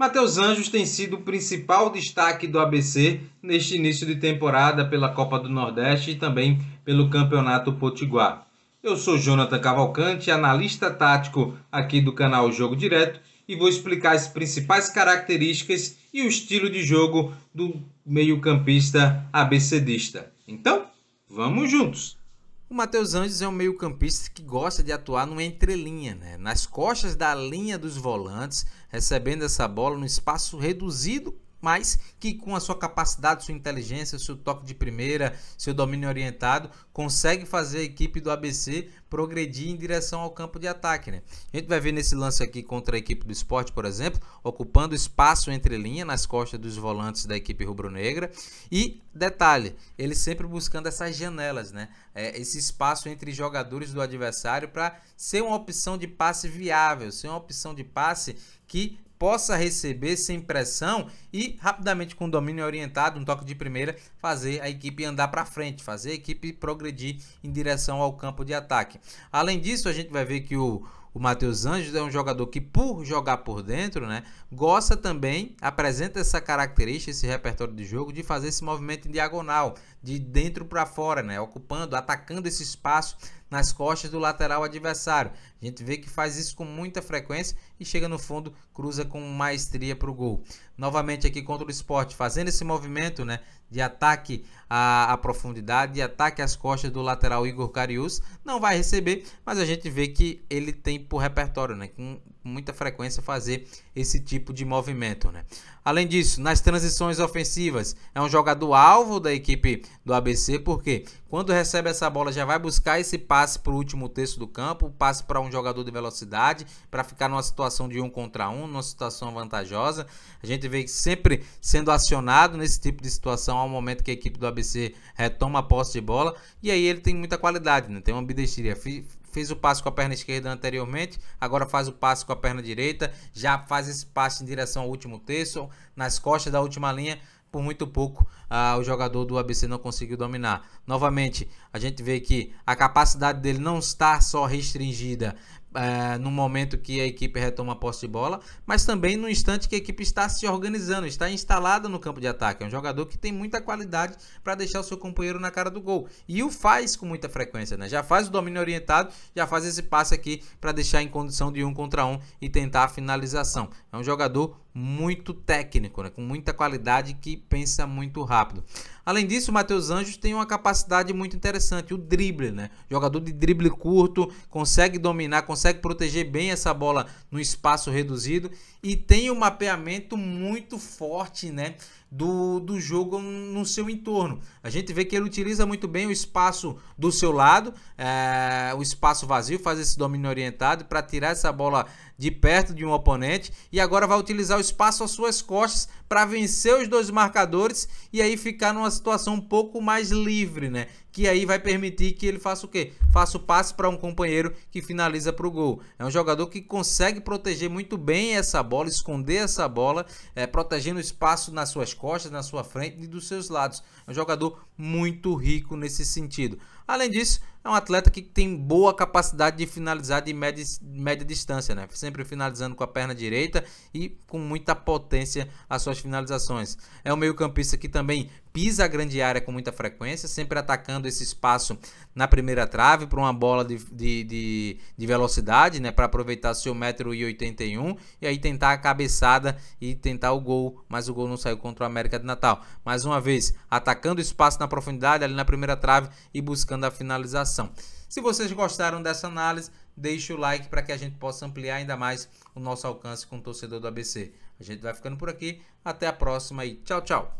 Matheus Anjos tem sido o principal destaque do ABC neste início de temporada pela Copa do Nordeste e também pelo Campeonato Potiguar. Eu sou Jonathan Cavalcante, analista tático aqui do canal Jogo Direto, e vou explicar as principais características e o estilo de jogo do meio-campista abecedista. Então, vamos juntos! O Matheus Anjos é um meio-campista que gosta de atuar numa entrelinha, nas costas da linha dos volantes, recebendo essa bola no espaço reduzido, mas que com a sua capacidade, sua inteligência, seu toque de primeira, seu domínio orientado, consegue fazer a equipe do ABC progredir em direção ao campo de ataque. A gente vai ver nesse lance aqui contra a equipe do Sport, por exemplo, ocupando espaço entre linha nas costas dos volantes da equipe rubro-negra. E, detalhe, ele sempre buscando essas janelas, esse espaço entre jogadores do adversário para ser uma opção de passe viável, ser uma opção de passe que possa receber sem pressão e rapidamente, com domínio orientado, um toque de primeira, fazer a equipe andar para frente, fazer a equipe progredir em direção ao campo de ataque. Além disso, a gente vai ver que o Matheus Anjos é um jogador que, por jogar por dentro, gosta também, apresenta essa característica, esse repertório de jogo, de fazer esse movimento em diagonal, de dentro para fora, ocupando, atacando esse espaço nas costas do lateral adversário. A gente vê que faz isso com muita frequência e chega no fundo, cruza com maestria para o gol. Novamente aqui contra o Sport, fazendo esse movimento de ataque à profundidade, de ataque às costas do lateral Igor Carius. Não vai receber, mas a gente vê que ele tem por repertório, com muita frequência, fazer esse tipo de movimento. Além disso, nas transições ofensivas, é um jogador alvo da equipe do ABC, porque quando recebe essa bola já vai buscar esse passe para o último terço do campo, passe para um jogador de velocidade, para ficar numa situação de 1 contra 1, numa situação vantajosa. A gente vê que sempre sendo acionado nesse tipo de situação ao momento que a equipe do ABC retoma a posse de bola, e aí ele tem muita qualidade, tem uma ambidestria. Fez o passe com a perna esquerda anteriormente, agora faz o passe com a perna direita, já faz esse passe em direção ao último terço, nas costas da última linha. Por muito pouco o jogador do ABC não conseguiu dominar. Novamente, a gente vê que a capacidade dele não está só restringida no momento que a equipe retoma a posse de bola, mas também no instante que a equipe está se organizando, está instalada no campo de ataque. É um jogador que tem muita qualidade para deixar o seu companheiro na cara do gol, e o faz com muita frequência, já faz o domínio orientado, já faz esse passe aqui para deixar em condição de 1 contra 1 e tentar a finalização. É um jogador muito técnico, com muita qualidade, que pensa muito rápido. Além disso, o Matheus Anjos tem uma capacidade muito interessante, o drible, jogador de drible curto, consegue dominar, consegue proteger bem essa bola no espaço reduzido, e tem um mapeamento muito forte, do jogo no seu entorno. A gente vê que ele utiliza muito bem o espaço do seu lado, o espaço vazio, faz esse domínio orientado para tirar essa bola de perto de um oponente, e agora vai utilizar o espaço às suas costas para vencer os dois marcadores e aí ficar numa situação um pouco mais livre, que aí vai permitir que ele faça o quê? Faça o passe para um companheiro que finaliza para o gol. É um jogador que consegue proteger muito bem essa bola, esconder essa bola, protegendo o espaço nas suas costas, na sua frente e dos seus lados. É um jogador muito rico nesse sentido. Além disso, é um atleta que tem boa capacidade de finalizar de média distância, sempre finalizando com a perna direita e com muita potência as suas finalizações. É um meio-campista que também pisa a grande área com muita frequência, sempre atacando esse espaço na primeira trave para uma bola de velocidade, para aproveitar seu 1,81 m e aí tentar a cabeçada e tentar o gol, mas o gol não saiu contra o América de Natal. Mais uma vez, atacando o espaço na profundidade, ali na primeira trave, e buscando a finalização. Se vocês gostaram dessa análise, deixe o like para que a gente possa ampliar ainda mais o nosso alcance com o torcedor do ABC. A gente vai ficando por aqui, até a próxima e tchau, tchau!